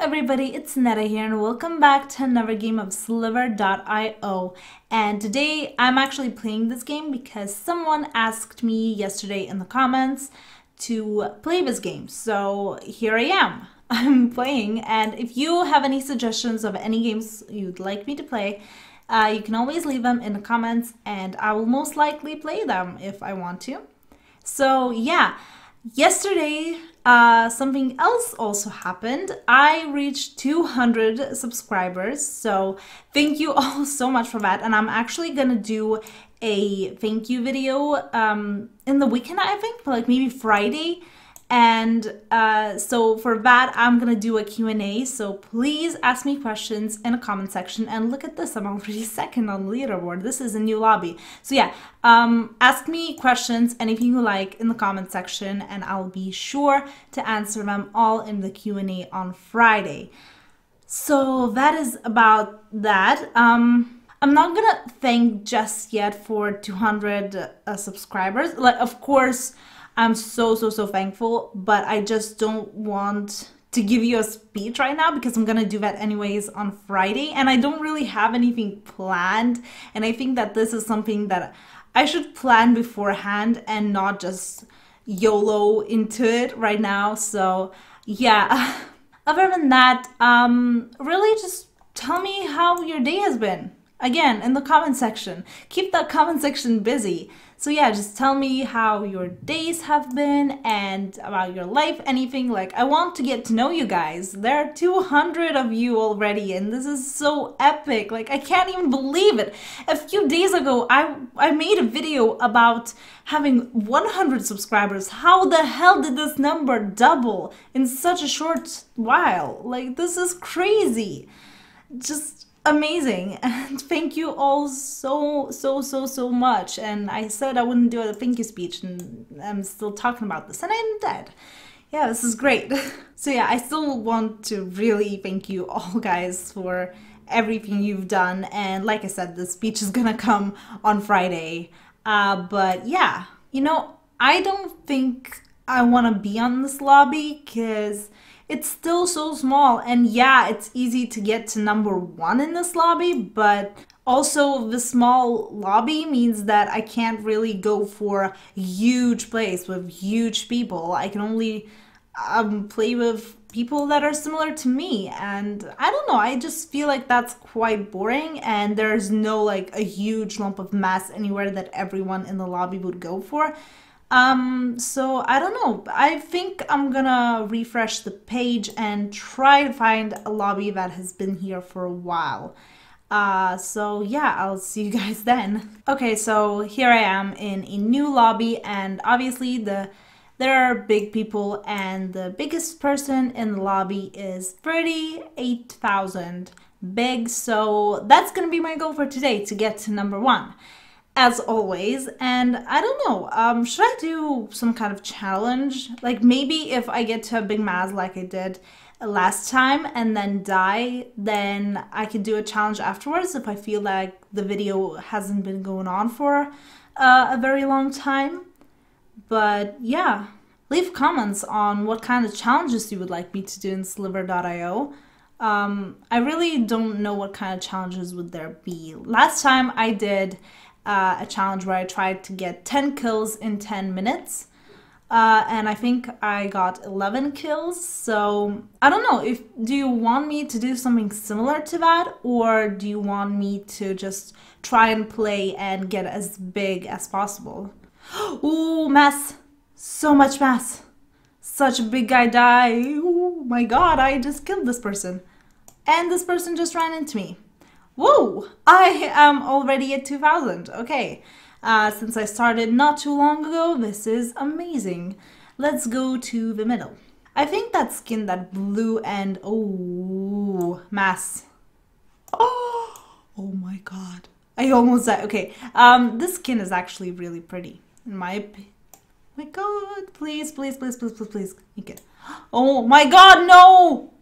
everybody, it's Neda here and welcome back to another game of Slither.io. And today I'm actually playing this game because someone asked me yesterday in the comments to play this game. So here I am, I'm playing, and if you have any suggestions of any games you'd like me to play, you can always leave them in the comments and I will most likely play them if I want to. So yeah. Yesterday, something else also happened. I reached 200 subscribers, so thank you all so much for that. And I'm actually gonna do a thank you video in the weekend, I think, like maybe Friday. And so for that, I'm gonna do a Q&A. So please ask me questions in the comment section. And look at this, I'm already second on the leaderboard. This is a new lobby. So yeah, ask me questions, anything you like in the comment section, and I'll be sure to answer them all in the Q&A on Friday. So that is about that. I'm not gonna thank just yet for 200 subscribers. Like, of course, I'm so thankful, but I just don't want to give you a speech right now because I'm gonna do that anyways on Friday, and I don't really have anything planned, and I think that this is something that I should plan beforehand and not just YOLO into it right now. So yeah, other than that, really just tell me how your day has been. Again, in the comment section. Keep that comment section busy. So yeah, just tell me how your days have been and about your life, anything. Like, I want to get to know you guys. There are 200 of you already and this is so epic. Like, I can't even believe it. A few days ago, I made a video about having 100 subscribers. How the hell did this number double in such a short while? Like, this is crazy. Just amazing, and thank you all so much. And I said I wouldn't do a thank you speech, and I'm still talking about this, and I'm dead. Yeah, this is great. So yeah, I still want to really thank you all guys for everything you've done, and like I said, the speech is gonna come on Friday. But yeah, you know, I don't think I want to be on this lobby because it's still so small, and yeah, it's easy to get to number one in this lobby, but also the small lobby means that I can't really go for a huge place with huge people. I can only play with people that are similar to me, and I don't know, I just feel like that's quite boring, and there's no like a huge lump of mass anywhere that everyone in the lobby would go for. So I don't know, I think I'm gonna refresh the page and try to find a lobby that has been here for a while. So yeah, I'll see you guys then. Okay, so here I am in a new lobby, and obviously there are big people, and the biggest person in the lobby is 38,000 big, so that's gonna be my goal for today, to get to number one. As always. And I don't know, should I do some kind of challenge? Like, maybe if I get to a big mass like I did last time and then die, then I could do a challenge afterwards if I feel like the video hasn't been going on for a very long time. But yeah, leave comments on what kind of challenges you would like me to do in Slither.io. I really don't know what kind of challenges would there be. Last time I did a challenge where I tried to get 10 kills in 10 minutes. And I think I got 11 kills. So I don't know, do you want me to do something similar to that? Or do you want me to just try and play and get as big as possible? Ooh, mass. So much mass. Such a big guy die. Oh my god, I just killed this person. And this person just ran into me. Whoa, I am already at 2,000. Okay, since I started not too long ago, this is amazing. Let's go to the middle. I think that skin, that blue and oh, mass. Oh my god, I almost died. Okay, this skin is actually really pretty. In my opinion. Oh my god, please, please, please, please, please, please. Okay. Oh my god, no!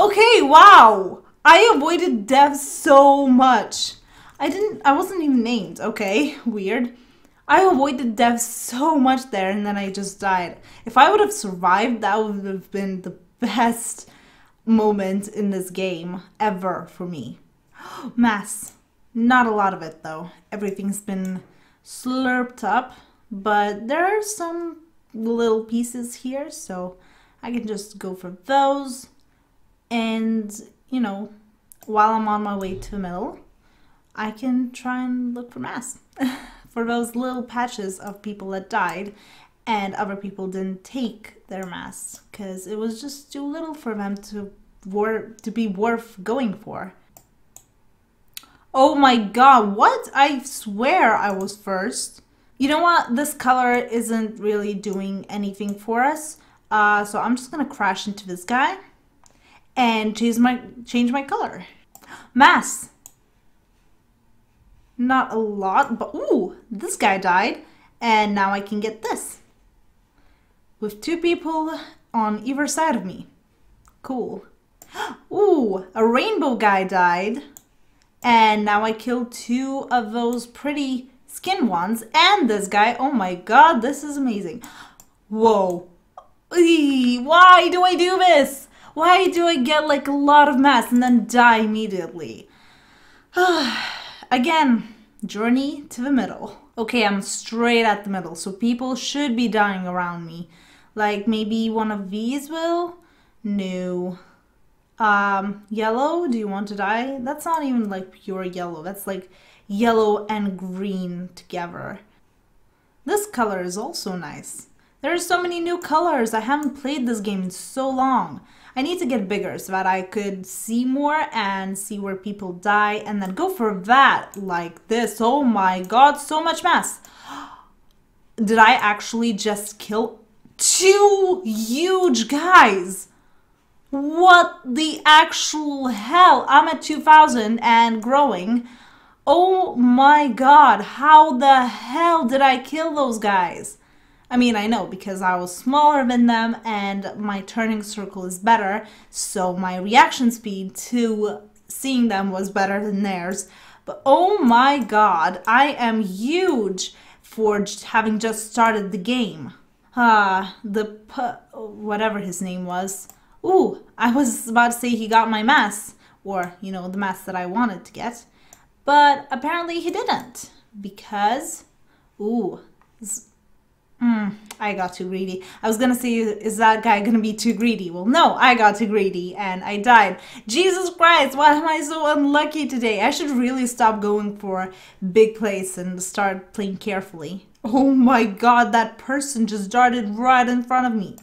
Okay, wow! I avoided death so much. I wasn't even named, okay? Weird. I avoided death so much there, and then I just died. If I would have survived, that would have been the best moment in this game ever for me. Mass. Not a lot of it, though. Everything's been slurped up, but there are some little pieces here, so I can just go for those. And, you know, while I'm on my way to the middle, I can try and look for mass. For those little patches of people that died and other people didn't take their mass because it was just too little for them to be worth going for. Oh my god, what? I swear I was first. You know what? This color isn't really doing anything for us. So I'm just gonna crash into this guy and change my color. Mass! Not a lot, but ooh, this guy died, and now I can get this. With two people on either side of me. Cool. Ooh, a rainbow guy died, and now I killed two of those pretty skin ones, and this guy, oh my god, this is amazing. Whoa. Eee, why do I do this? Why do I get like a lot of mass and then die immediately? Again, journey to the middle. Okay, I'm straight at the middle, so people should be dying around me. Like maybe one of these will? No. Yellow, do you want to die? That's not even like pure yellow. That's like yellow and green together. This color is also nice. There are so many new colors. I haven't played this game in so long. I need to get bigger so that I could see more and see where people die and then go for that like this. Oh my god, so much mass. Did I actually just kill two huge guys? What the actual hell? I'm at 2000 and growing. Oh my god, how the hell did I kill those guys? I mean, I know because I was smaller than them and my turning circle is better, so my reaction speed to seeing them was better than theirs. But oh my god, I am huge for having just started the game. Whatever his name was. Ooh, I was about to say he got my mass, or, you know, the mass that I wanted to get. But apparently he didn't, because, ooh, I got too greedy. I was gonna say, is that guy gonna be too greedy? Well, no, I got too greedy and I died. Jesus Christ, why am I so unlucky today? I should really stop going for big plays and start playing carefully. Oh my god, that person just darted right in front of me.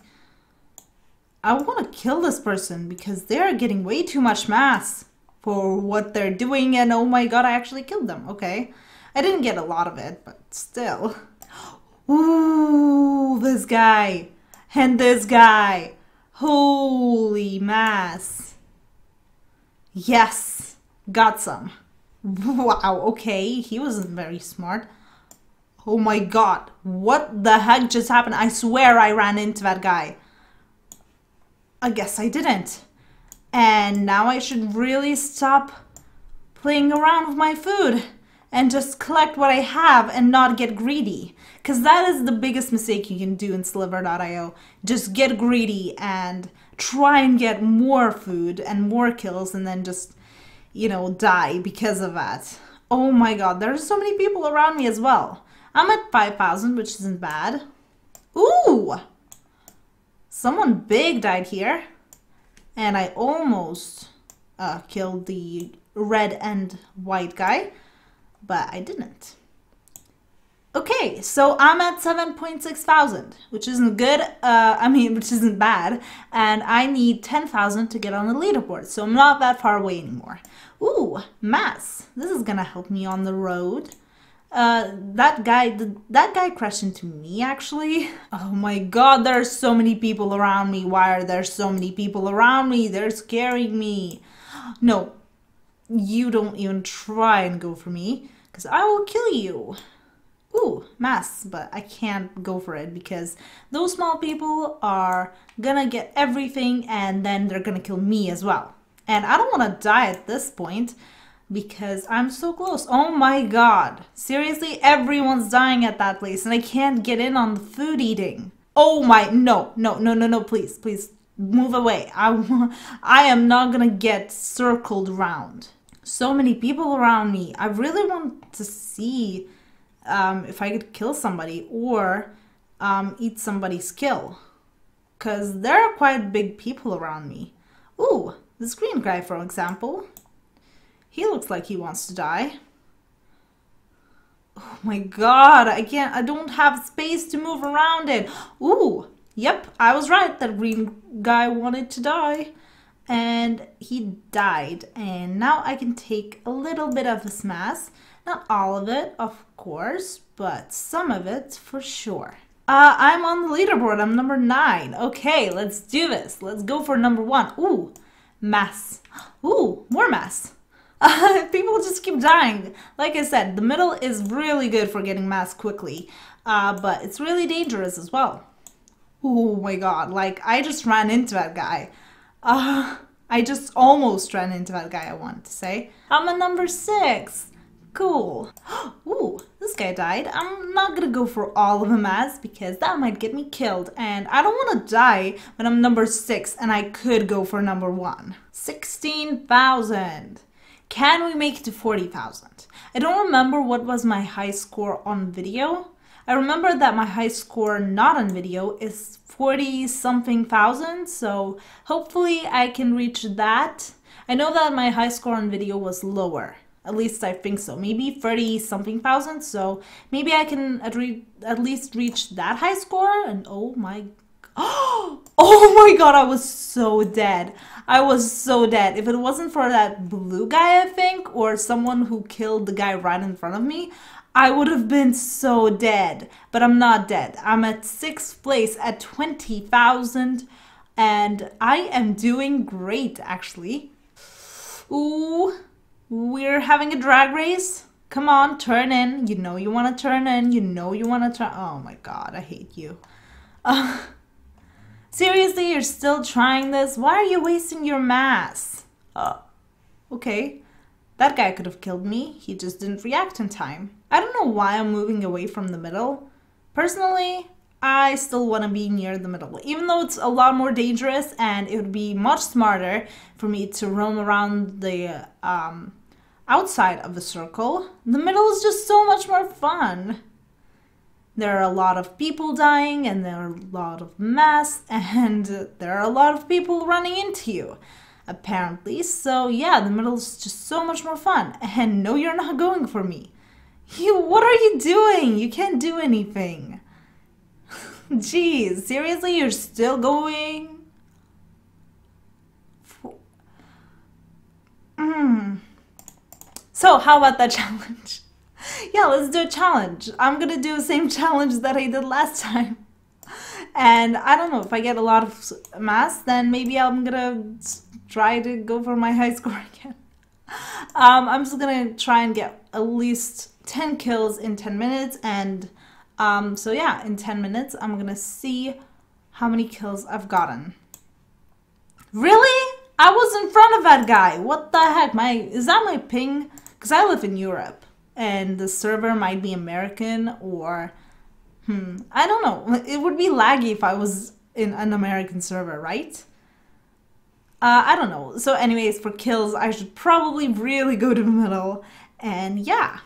I want to kill this person because they're getting way too much mass for what they're doing, and oh my god, I actually killed them. Okay, I didn't get a lot of it, but still. Ooh, this guy, and this guy, holy mass. Yes, got some. Wow, okay, he wasn't very smart. Oh my god, what the heck just happened? I swear I ran into that guy. I guess I didn't. And now I should really stop playing around with my food and just collect what I have and not get greedy. Because that is the biggest mistake you can do in Slither.io. Just get greedy and try and get more food and more kills and then just, you know, die because of that. Oh my god, there are so many people around me as well. I'm at 5,000, which isn't bad. Ooh! Someone big died here. And I almost killed the red and white guy. But I didn't. Okay, so I'm at 7,600, which isn't good, which isn't bad, and I need 10,000 to get on the leaderboard, so I'm not that far away anymore. Ooh, mass. This is gonna help me on the road. That guy crashed into me, actually. Oh my god, there are so many people around me. Why are there so many people around me? They're scaring me. No, you don't even try and go for me, because I will kill you. Ooh, mass, but I can't go for it because those small people are gonna get everything and then they're gonna kill me as well. And I don't want to die at this point. because I'm so close. Oh my god. Seriously, everyone's dying at that place and I can't get in on the food eating. Oh my, no, please, please move away. I am not gonna get circled around. So many people around me. I really want to see if I could kill somebody or eat somebody's kill, because there are quite big people around me. Ooh, this green guy, for example. He looks like he wants to die. Oh my god, I don't have space to move around it. Ooh, yep, I was right. That green guy wanted to die. And he died. And now I can take a little bit of his mass. Not all of it, of course, but some of it for sure. I'm on the leaderboard. I'm number 9. Okay, let's do this. Let's go for number 1. Ooh, mass. Ooh, more mass. People just keep dying. Like I said, the middle is really good for getting mass quickly, but it's really dangerous as well. Oh my god, like I just ran into that guy. I just almost ran into that guy, I wanted to say. I'm a number 6. Cool. Ooh, this guy died. I'm not gonna go for all of the mass because that might get me killed, and I don't want to die when I'm number 6 and I could go for number 1. 16,000. Can we make it to 40,000? I don't remember what was my high score on video. I remember that my high score not on video is 40-something thousand, so hopefully I can reach that. I know that my high score on video was lower. At least I think so. Maybe 30-something thousand, so maybe I can at least reach that high score. And oh my god. Oh my god, I was so dead. I was so dead. If it wasn't for that blue guy, I think, or someone who killed the guy right in front of me, I would have been so dead. But I'm not dead. I'm at 6th place at 20,000 and I am doing great, actually. Ooh, we're having a drag race. Come on, turn in. You know you want to turn in. You know you want to turn. Oh my god, I hate you. Seriously, you're still trying this? Why are you wasting your mass? Okay. That guy could have killed me. He just didn't react in time. I don't know why I'm moving away from the middle. Personally, I still want to be near the middle. Even though it's a lot more dangerous and it would be much smarter for me to roam around the outside of the circle, the middle is just so much more fun. There are a lot of people dying, and there are a lot of mass, and there are a lot of people running into you, apparently. So yeah, the middle is just so much more fun. And no, you're not going for me. What are you doing? You can't do anything. Jeez, seriously, you're still going? So how about that challenge? Yeah, let's do a challenge. I'm gonna do the same challenge that I did last time. And I don't know, if I get a lot of mass, then maybe I'm gonna try to go for my high score again. I'm just gonna try and get at least 10 kills in 10 minutes. And so yeah, in 10 minutes, I'm gonna see how many kills I've gotten. Really? I was in front of that guy. What the heck? Is that my ping? Because I live in Europe. And the server might be American or, I don't know. It would be laggy if I was in an American server, right? I don't know. So anyways, for kills, I should probably really go to the middle. And yeah,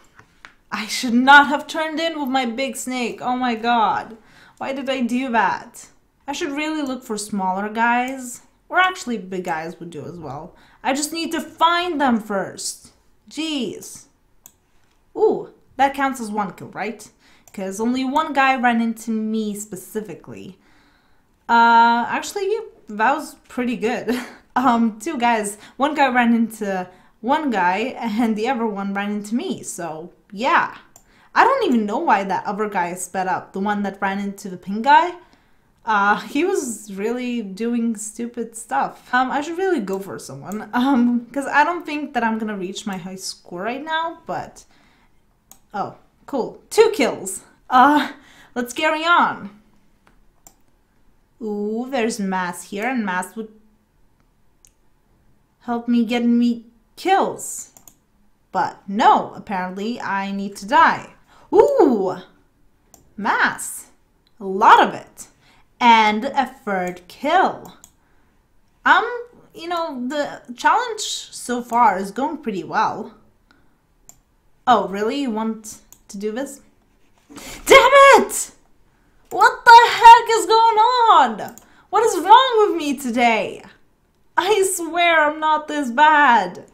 I should not have turned in with my big snake. Oh my god. Why did I do that? I should really look for smaller guys. Or actually, big guys would do as well. I just need to find them first. Jeez. Ooh, that counts as 1 kill, right? Because only 1 guy ran into me specifically. Actually, that was pretty good. 2 guys. 1 guy ran into 1 guy, and the other one ran into me. So, yeah. I don't even know why that other guy sped up. The one that ran into the pink guy. He was really doing stupid stuff. I should really go for someone. Because I don't think that I'm going to reach my high score right now, but... Oh, cool. 2 kills. Let's carry on. Ooh, there's mass here, and mass would help me get me kills. But no, apparently I need to die. Ooh, mass, a lot of it, and a third kill. You know, the challenge so far is going pretty well. Oh, really? You want to do this? Damn it! What the heck is going on? What is wrong with me today? I swear I'm not this bad.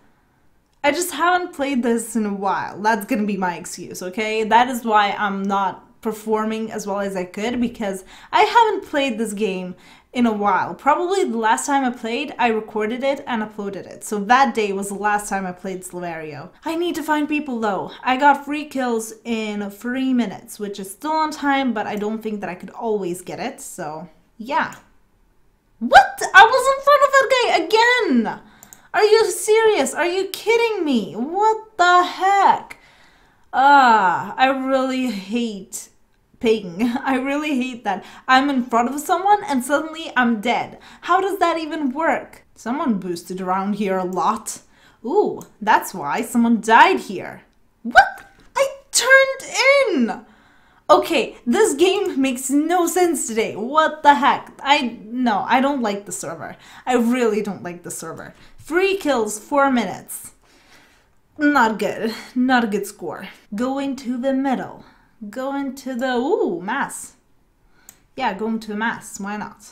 I just haven't played this in a while. That's gonna be my excuse, okay? That is why I'm not performing as well as I could, because I haven't played this game in a while. Probably the last time I played, I recorded it and uploaded it. So that day was the last time I played Slither.io. I need to find people though. I got 3 kills in 3 minutes, which is still on time, but I don't think that I could always get it, so yeah. What? I was in front of that guy again! Are you serious? Are you kidding me? What the heck? I really hate ping. I really hate that. I'm in front of someone and suddenly I'm dead. How does that even work? Someone boosted around here a lot. Ooh, that's why someone died here. What? I turned in! Okay, this game makes no sense today. What the heck? No, I don't like the server. I really don't like the server. 3 kills, 4 minutes. Not good. Not a good score. Go into the middle. Go into the... Ooh, mass. Yeah, go into mass. Why not?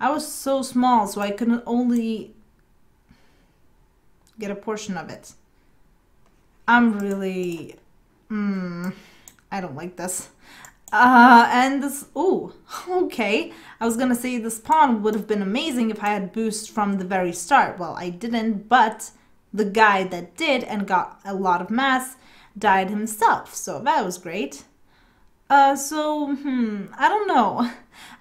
I was so small, so I could only get a portion of it. I'm really... I don't like this. And this, ooh, okay. I was gonna say this pawn would have been amazing if I had boost from the very start. Well, I didn't, but the guy that did and got a lot of mass died himself, so that was great. I don't know.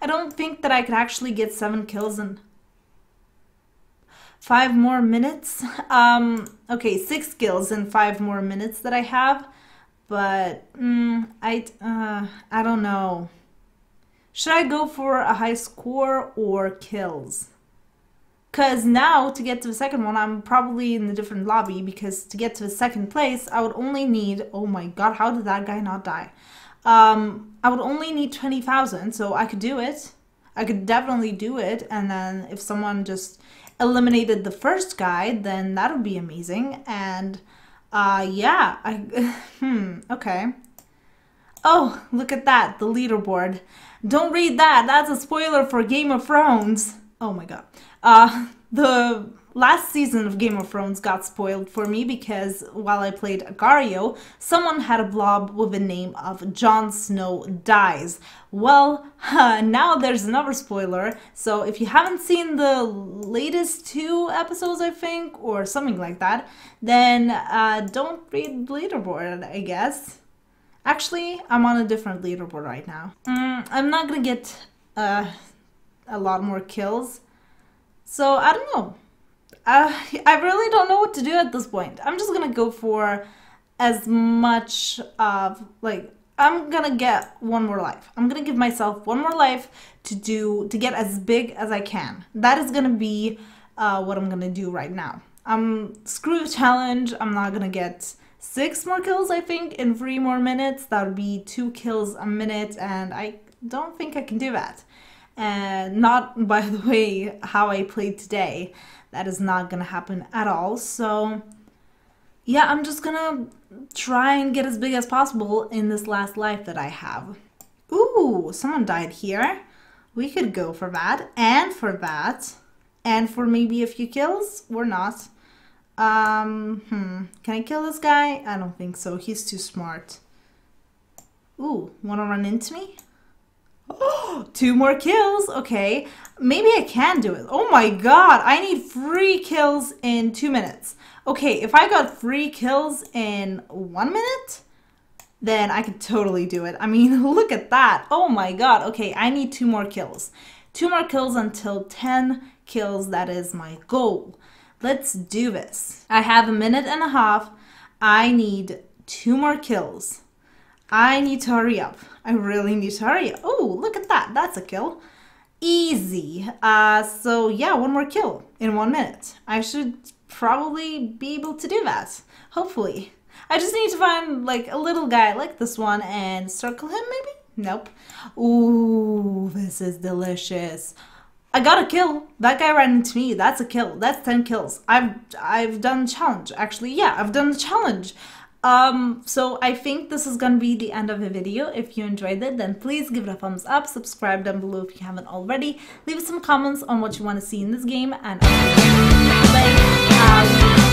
I don't think that I could actually get 7 kills in 5 more minutes. Okay, 6 kills in 5 more minutes that I have. But I don't know. Should I go for a high score or kills? Because now to get to the second one, I'm probably in a different lobby, because to get to the second place, I would only need, oh my god, how did that guy not die? I would only need 20,000, so I could do it. I could definitely do it. And then if someone just eliminated the first guy, then that would be amazing. And yeah, okay. Oh, look at that, the leaderboard. Don't read that, that's a spoiler for Game of Thrones. Oh my god. The last season of Game of Thrones got spoiled for me because while I played Agario, someone had a blob with the name of Jon Snow Dies. Well, now there's another spoiler, so if you haven't seen the latest 2 episodes, I think, or something like that, then don't read the leaderboard, I guess. Actually, I'm on a different leaderboard right now. I'm not gonna get a lot more kills, so I don't know. I really don't know what to do at this point. I'm just gonna go for as much of, like, I'm gonna get 1 more life. I'm gonna give myself 1 more life to get as big as I can. That is gonna be what I'm gonna do right now. Screw the challenge. I'm not gonna get 6 more kills, I think, in 3 more minutes. That would be 2 kills a minute, and I don't think I can do that. And not, by the way, how I played today. That is not gonna happen at all. So yeah, I'm just gonna try and get as big as possible in this last life that I have. Ooh, someone died here. We could go for that, and for that, and for maybe a few kills, or not. Can I kill this guy? I don't think so, he's too smart. Ooh, wanna run into me? Oh, 2 more kills. Okay, maybe I can do it. Oh my god, I need 3 kills in 2 minutes. Okay, if I got 3 kills in 1 minute, then I could totally do it. I mean, look at that. Oh my god. Okay, I need 2 more kills. 2 more kills until 10 kills. That is my goal. Let's do this. I have 1.5 minutes. I need 2 more kills. I need to hurry up. I really need to hurry up. Oh, look at that. That's a kill. Easy. So yeah, 1 more kill in 1 minute. I should probably be able to do that, hopefully. I just need to find like a little guy like this one and circle him maybe? Nope. Ooh, this is delicious. I got a kill. That guy ran into me. That's a kill. That's 10 kills. I've done a challenge, actually. Yeah, I've done the challenge. So I think this is gonna be the end of the video. If you enjoyed it, then please give it a thumbs up, subscribe down below if you haven't already, leave some comments on what you want to see in this game, and I'll see you next time. Bye.